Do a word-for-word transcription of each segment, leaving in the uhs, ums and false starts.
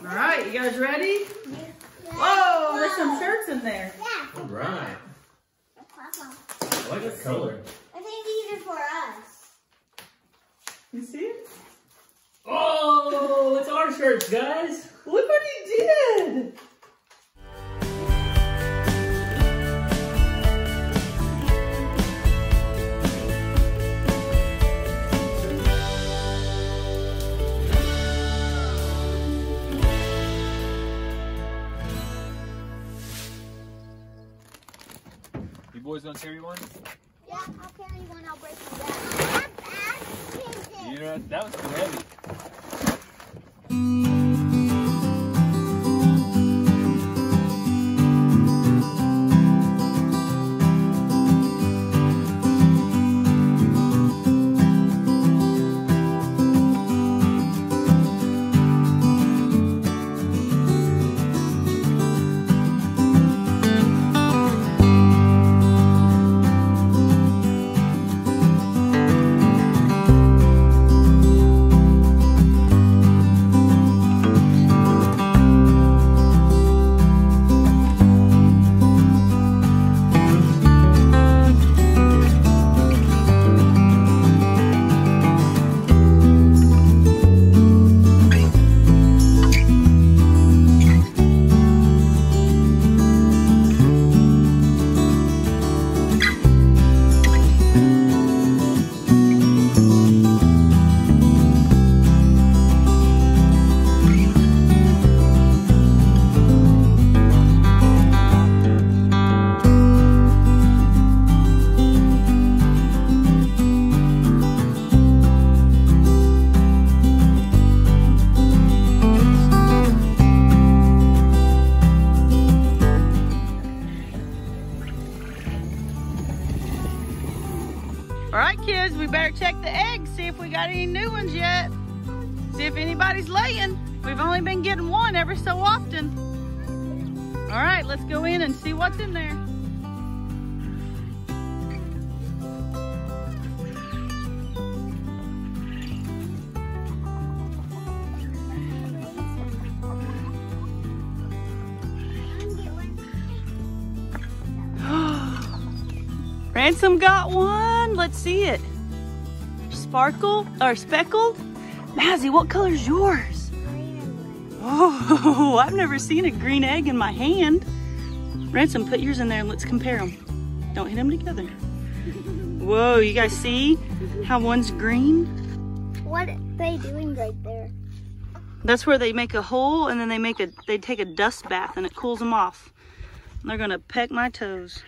All right, you guys ready? Whoa, there's some shirts in there. Yeah. All right. I like the color. I think these are for us. You see it? Oh, it's our shirts, guys. Look what he did. Boys gonna carry one? Yeah, I'll carry one. I'll break it down. Yeah, that was too heavy. Check the eggs, see if we got any new ones yet. See if anybody's laying. We've only been getting one every so often. All right, let's go in and see what's in there. Ransom got one. Let's see it. Sparkle or speckled? Mazzy, what color's yours? Oh, I've never seen a green egg in my hand. Ransom, put yours in there and let's compare them. Don't hit them together. Whoa, you guys see how one's green? What are they doing right there? That's where they make a hole and then they make a they take a dust bath and it cools them off. And they're gonna peck my toes.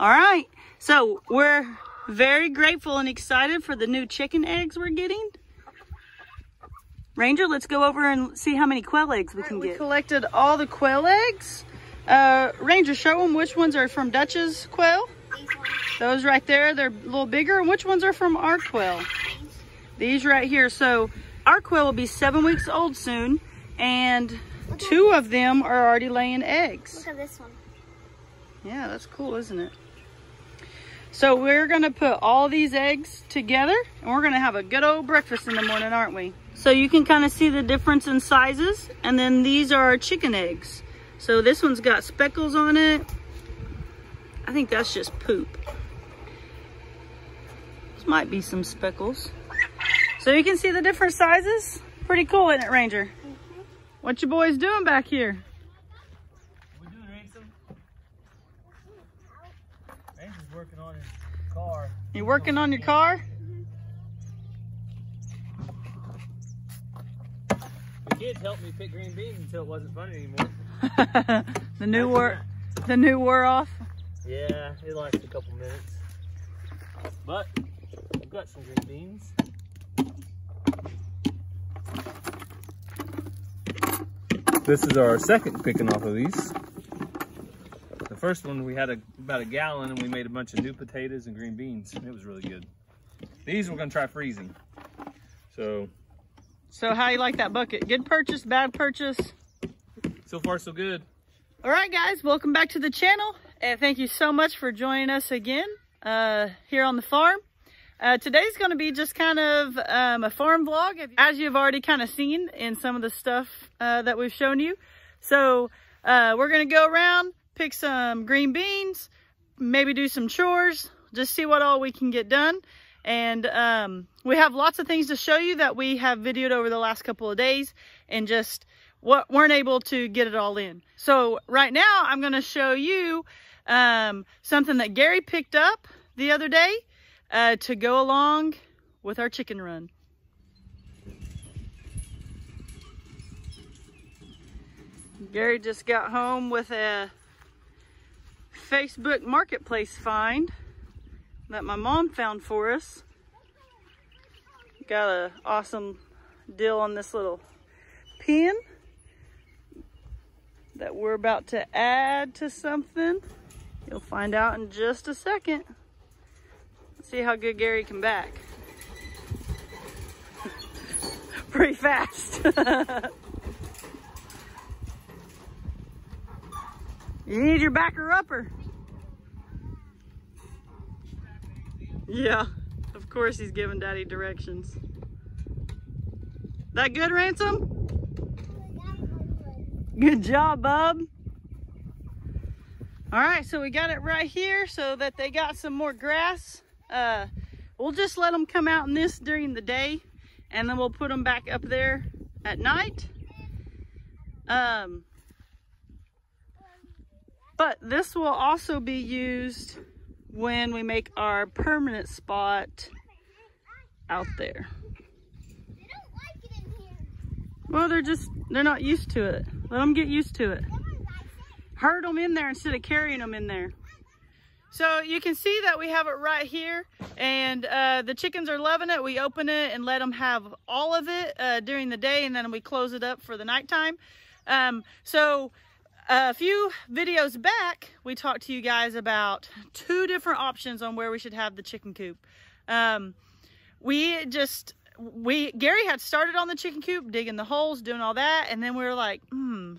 All right, so we're very grateful and excited for the new chicken eggs we're getting. Ranger, let's go over and see how many quail eggs we can get. We collected all the quail eggs. Uh, Ranger, show them which ones are from Dutch's quail. Those right there, they're a little bigger. And which ones are from our quail? These right here. So our quail will be seven weeks old soon. And two of them are already laying eggs. Look at this one. Yeah, that's cool, isn't it? So we're gonna put all these eggs together and we're gonna have a good old breakfast in the morning, aren't we? So you can kind of see the difference in sizes, and then these are our chicken eggs. So this one's got speckles on it. I think that's just poop. This might be some speckles. So you can see the different sizes. Pretty cool, isn't it, Ranger? Mm-hmm. What you boys doing back here? Working on his car. You working on your car? Mm-hmm. The kids helped me pick green beans until it wasn't fun anymore. the new wore, the new wore off. Yeah, it lasted a couple minutes, but we've got some green beans. This is our second picking off of these. First one we had a, about a gallon, and we made a bunch of new potatoes and green beans. It was really good. These we're gonna try freezing. So, so how you like that bucket? Good purchase, bad purchase? So far, so good. All right, guys, welcome back to the channel, and thank you so much for joining us again uh, here on the farm. Uh, today's going to be just kind of um, a farm vlog, as you've already kind of seen in some of the stuff uh, that we've shown you. So uh, we're going to go around, pick some green beans, maybe do some chores, just see what all we can get done. And um, we have lots of things to show you that we have videoed over the last couple of days and just what weren't able to get it all in. So right now I'm going to show you um, something that Gary picked up the other day uh, to go along with our chicken run. Gary just got home with a Facebook Marketplace find that my mom found for us. Got an awesome deal on this little pin that we're about to add to something. You'll find out in just a second. Let's see how good Gary can back. Pretty fast. You need your backer upper. Yeah, of course he's giving Daddy directions. That good, Ransom? Good job, bub. All right, so we got it right here so that they got some more grass. Uh, we'll just let them come out in this during the day, and then we'll put them back up there at night. Um, but this will also be used when we make our permanent spot out there. They don't like it in here. Well, they're just, they're not used to it. Let them get used to it. Herd them in there instead of carrying them in there. So you can see that we have it right here, and uh, the chickens are loving it. We open it and let them have all of it uh, during the day, and then we close it up for the nighttime. Um, so a few videos back, we talked to you guys about two different options on where we should have the chicken coop. Um, we just, we, Gary had started on the chicken coop, digging the holes, doing all that. And then we were like, hmm,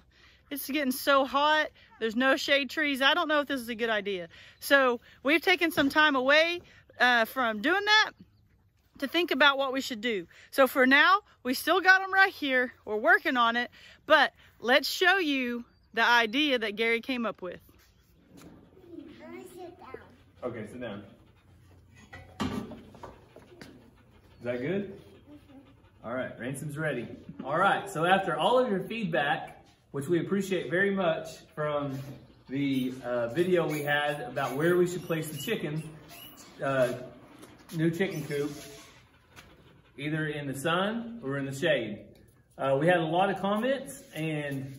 it's getting so hot. There's no shade trees. I don't know if this is a good idea. So we've taken some time away uh, from doing that to think about what we should do. So for now, we still got them right here. We're working on it, but let's show you the idea that Gary came up with. I'm gonna sit down. Okay, sit down. Is that good? Mm-hmm. All right, Ransom's ready. All right, so after all of your feedback, which we appreciate very much from the uh, video we had about where we should place the chicken, uh, new chicken coop, either in the sun or in the shade. Uh, we had a lot of comments, and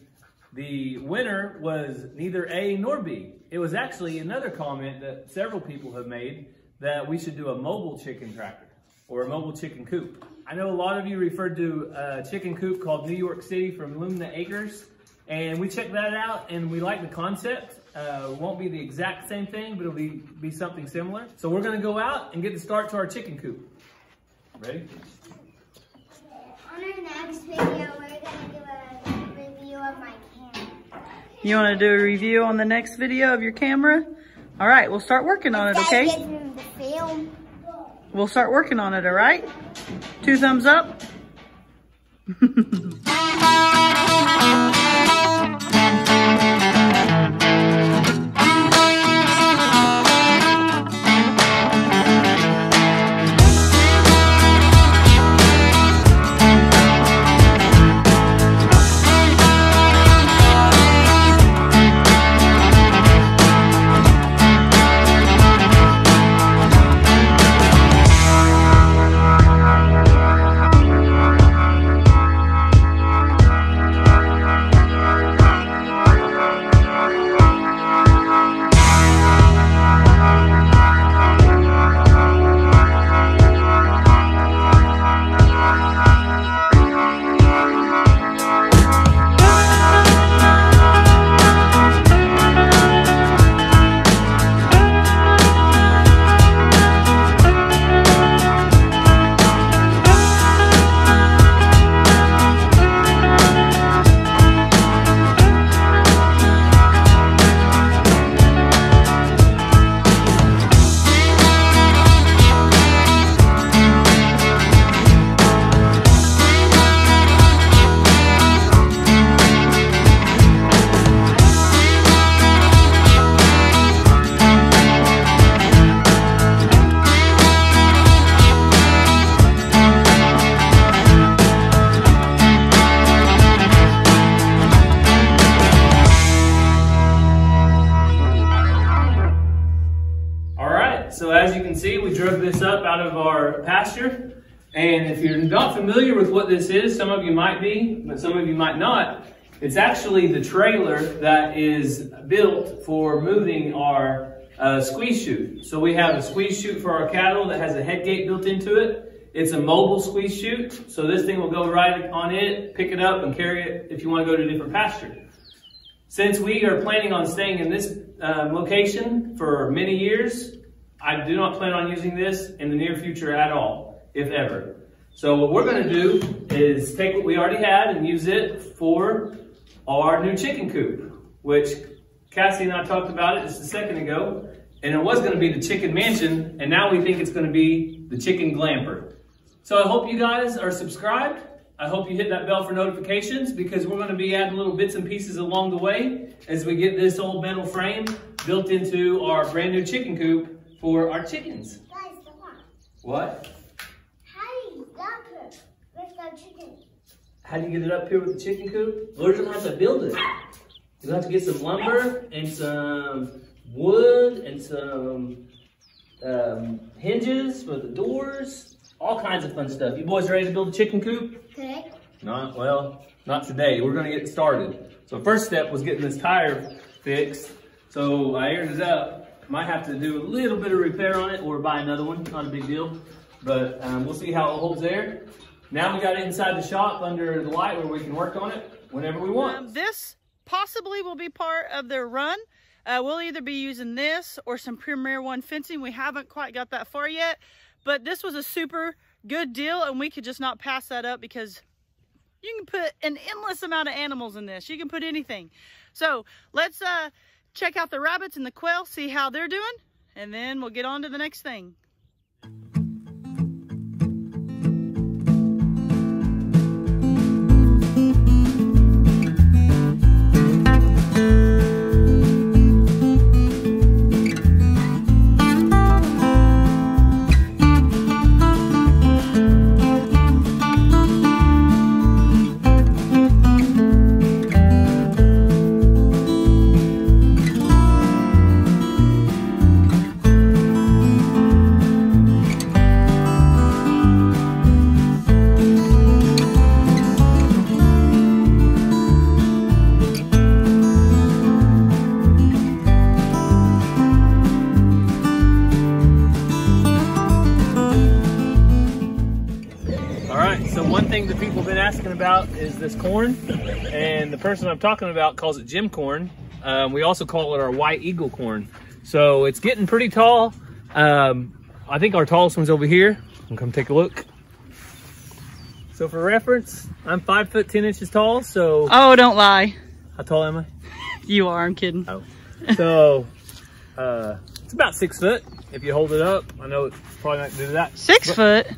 the winner was neither A nor B. It was actually another comment that several people have made that we should do a mobile chicken tractor or a mobile chicken coop. I know a lot of you referred to a chicken coop called New York City from Lumina Acres, and we checked that out and we like the concept. Uh, it won't be the exact same thing, but it'll be, be something similar. So we're gonna go out and get the start to our chicken coop. Ready? On our next video, we're gonna do a review of my You want to do a review on the next video of your camera? All right, we'll start working on it, okay? We'll start working on it, all right? Two thumbs up. see, we drove this up out of our pasture. And if you're not familiar with what this is, some of you might be, but some of you might not. It's actually the trailer that is built for moving our uh, squeeze chute. So we have a squeeze chute for our cattle that has a head gate built into it. It's a mobile squeeze chute. So this thing will go right on it, pick it up and carry it if you want to go to a different pasture. Since we are planning on staying in this uh, location for many years, I do not plan on using this in the near future at all, if ever. So what we're going to do is take what we already had and use it for our new chicken coop, which Cassie and I talked about it just a second ago, and it was going to be the chicken mansion, and now we think it's going to be the chicken glamper. So I hope you guys are subscribed. I hope you hit that bell for notifications, because we're going to be adding little bits and pieces along the way as we get this old metal frame built into our brand new chicken coop for our chickens. Guys, come on. What? How do you get up here with the chicken? How do you get it up here with the chicken coop? We're going to have to build it. You'll have to get some lumber and some wood and some um, hinges for the doors. All kinds of fun stuff. You boys ready to build a chicken coop? Okay. Not, well, not today. We're going to get started. So first step was getting this tire fixed. So I aired it up. Might have to do a little bit of repair on it or buy another one. Not a big deal. But um, we'll see how it holds there. Now we got it inside the shop under the light where we can work on it whenever we want. Um, this possibly will be part of their run. Uh, we'll either be using this or some Premier One fencing. We haven't quite got that far yet, but this was a super good deal and we could just not pass that up, because you can put an endless amount of animals in this. You can put anything. So let's uh, check out the rabbits and the quail, see how they're doing, and then we'll get on to the next thing. About is this corn, and the person I'm talking about calls it Jim corn. Um, we also call it our white eagle corn. So it's getting pretty tall. Um, I think our tallest one's over here. I'll come take a look. So for reference, I'm five foot ten inches tall. So oh, don't lie. How tall am I? You are. I'm kidding. Oh, so uh, it's about six foot if you hold it up. I know it's probably not gonna do that. Six but, foot.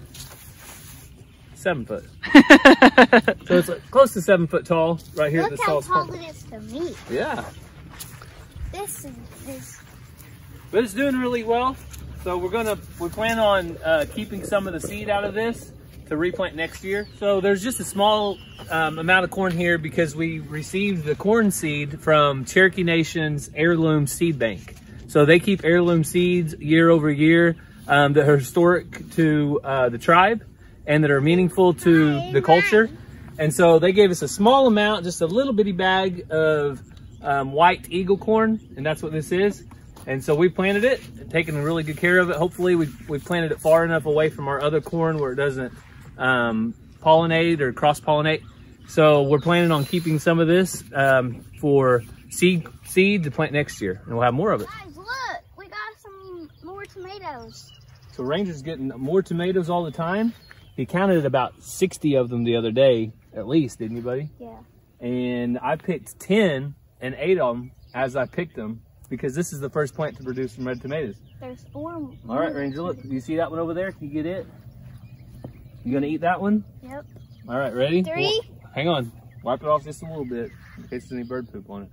Seven foot. So it's like close to seven foot tall right here. Look at this tall spot. Look how tall it is to me. Yeah. This is this. But it's doing really well. So we're gonna we plan on uh, keeping some of the seed out of this to replant next year. So there's just a small um, amount of corn here because we received the corn seed from Cherokee Nation's heirloom seed bank. So they keep heirloom seeds year over year um, that are historic to uh, the tribe and that are meaningful to the culture. And so they gave us a small amount, just a little bitty bag of um, white eagle corn, and that's what this is. And so we planted it, and taking really good care of it. Hopefully we, we planted it far enough away from our other corn where it doesn't um, pollinate or cross-pollinate. So we're planning on keeping some of this um, for seed, seed to plant next year, and we'll have more of it. Guys, look, we got some more tomatoes. So Ranger's getting more tomatoes all the time. He counted about sixty of them the other day, at least, didn't you, buddy? Yeah. And I picked ten and ate them as I picked them, because this is the first plant to produce some red tomatoes. There's four. All right, Ranger, look, do you see that one over there? Can you get it? You gonna eat that one? Yep. All right, ready? Three. Well, hang on, wipe it off just a little bit in case there's any bird poop on it.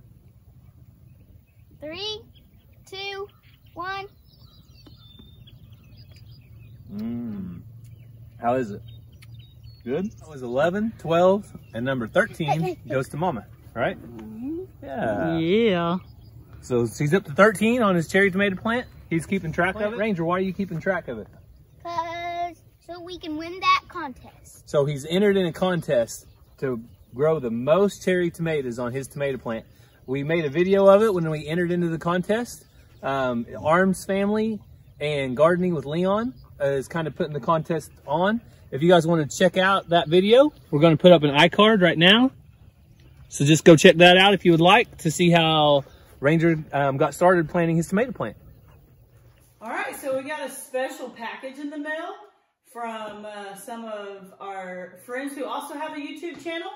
Three, two, one. Mmm. How is it? Good? That was eleven, twelve, and number thirteen goes to Mama, right? Yeah. Yeah. So he's up to thirteen on his cherry tomato plant. He's keeping track what? of it? Ranger, why are you keeping track of it? Because so we can win that contest. So he's entered in a contest to grow the most cherry tomatoes on his tomato plant. We made a video of it when we entered into the contest. Um, Arms Family and Gardening with Leon uh, is kind of putting the contest on. If you guys want to check out that video, we're going to put up an iCard right now. So just go check that out if you would like to see how Ranger um, got started planting his tomato plant. All right, so we got a special package in the mail from uh, some of our friends who also have a YouTube channel.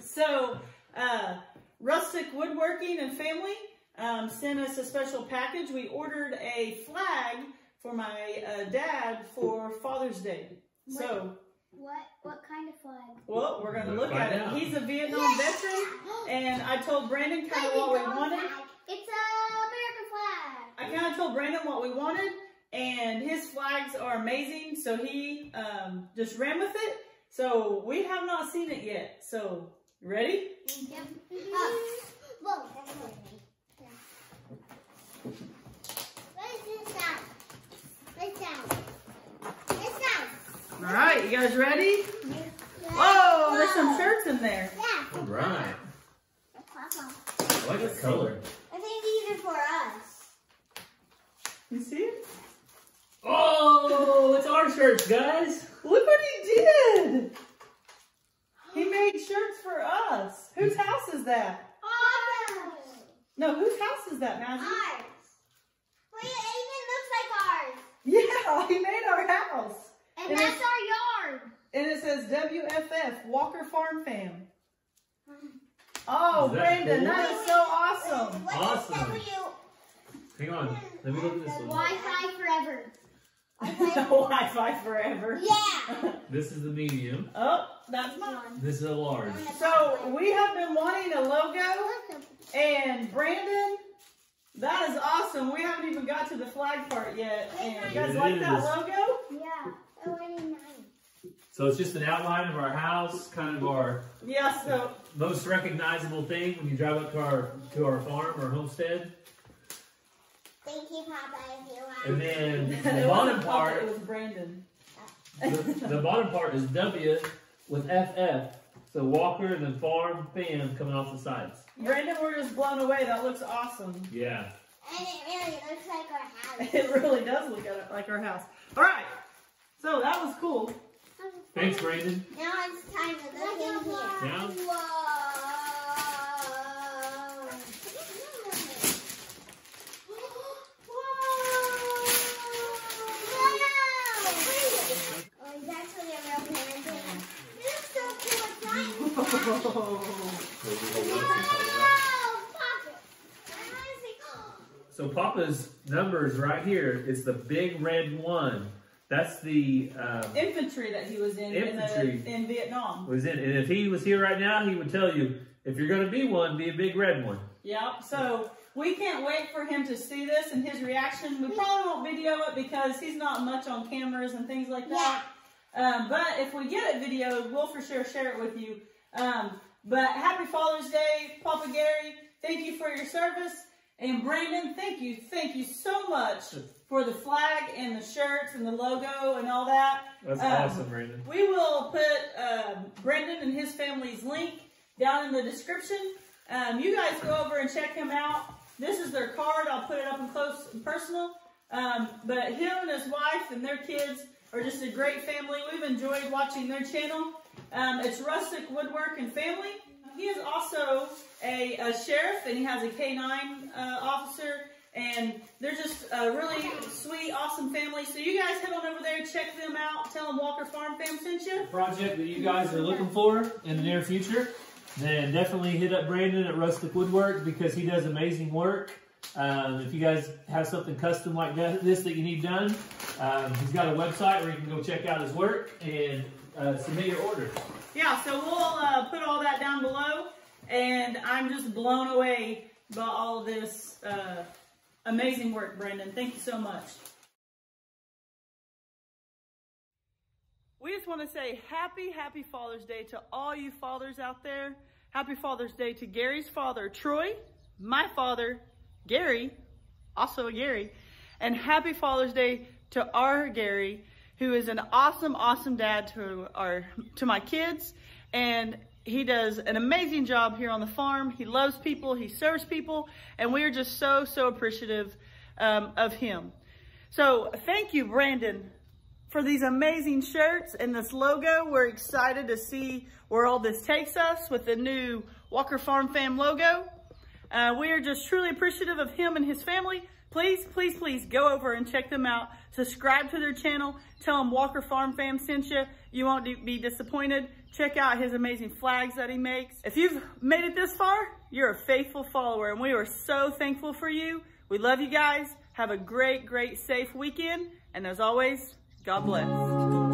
So uh, Rustic Woodworking and Family um, sent us a special package. We ordered a flag for my uh, dad for Father's Day. What, so what what kind of flag? Well, we're gonna look at it. He's a Vietnam yes. veteran, and I told Brandon kind of what we wanted. Flag. It's a American flag. I kind of told Brandon what we wanted, and his flags are amazing. So he um, just ran with it. So we have not seen it yet. So ready? Yep. Whoa, that's what I mean. All right, you guys ready? Whoa, there's some shirts in there. Yeah. All right. I like the color. I think these are for us. You see it? Oh, it's our shirts, guys. Look what he did. He made shirts for us. Whose house is that? Ours. No, whose house is that, Maggie? Ours. Wait, it even looks like ours. Yeah, he made our house. And, and that's our yard. And it says W F F, Walker Farm Fam. Oh, Brandon, cool? That is so awesome. What awesome. Hang on, let me look at this one. Wi-Fi forever. Wi-Fi forever. Yeah. This is the medium. Oh, that's mine. This is a large. So we have been wanting a logo, and Brandon, that is awesome. We haven't even got to the flag part yet. And you guys like that logo? Yeah. So it's just an outline of our house, kind of our yeah, so, most recognizable thing when you drive up to our to our farm or homestead. Thank you, Papa. And then the bottom part was Brandon. The, the bottom part is W with F F. So Walker and then Farm Fam coming off the sides. Brandon, we're just blown away. That looks awesome. Yeah. And it really looks like our house. It really does look like our house. All right. So that was cool. Thanks, Brandon. Now it's time to go in here. Now? Whoa. Whoa. Oh, that's what they're real parents. This is so cool. It's nice. Whoa. Papa. So Papa's number is right here. It's the big red one. That's the um, infantry that he was in in, the, in Vietnam. Was in, and if he was here right now, he would tell you, if you're going to be one, be a big red one. Yep. So we can't wait for him to see this and his reaction. We probably won't video it because he's not much on cameras and things like that. Yeah. Um, but if we get it videoed, we'll for sure share it with you. Um, but happy Father's Day, Papa Gary. Thank you for your service. And Brandon, thank you, thank you so much for the flag and the shirts and the logo and all that. That's um, awesome, Brandon. We will put uh, Brandon and his family's link down in the description. Um, you guys go over and check him out. This is their card. I'll put it up in close and personal. Um, but him and his wife and their kids are just a great family. We've enjoyed watching their channel. Um, it's Rustic Woodwork and Family. He is also a, a sheriff, and he has a K nine uh, officer, and they're just a really sweet, awesome family. So you guys head on over there, check them out, tell them Walker Farm Fam sent you. Project that you guys are looking for in the near future, then definitely hit up Brandon at Rustic Woodwork because he does amazing work. Um, if you guys have something custom like this that you need done, um, he's got a website where you can go check out his work and uh, submit your order. Yeah, so we'll uh, put all that down below, and I'm just blown away by all this uh, amazing work, Brandon. Thank you so much. We just want to say happy, happy Father's Day to all you fathers out there. Happy Father's Day to Gary's father, Troy, my father, Gary, also Gary. And happy Father's Day to our Gary, who is an awesome, awesome dad to our, to my kids. And he does an amazing job here on the farm. He loves people, he serves people, and we are just so, so appreciative um, of him. So thank you, Brandon, for these amazing shirts and this logo. We're excited to see where all this takes us with the new Walker Farm Fam logo. Uh, we are just truly appreciative of him and his family. Please, please, please go over and check them out. Subscribe to their channel. Tell them Walker Farm Fam sent you. You won't be disappointed. Check out his amazing flags that he makes. If you've made it this far, you're a faithful follower, and we are so thankful for you. We love you guys. Have a great, great, safe weekend. And as always, God bless.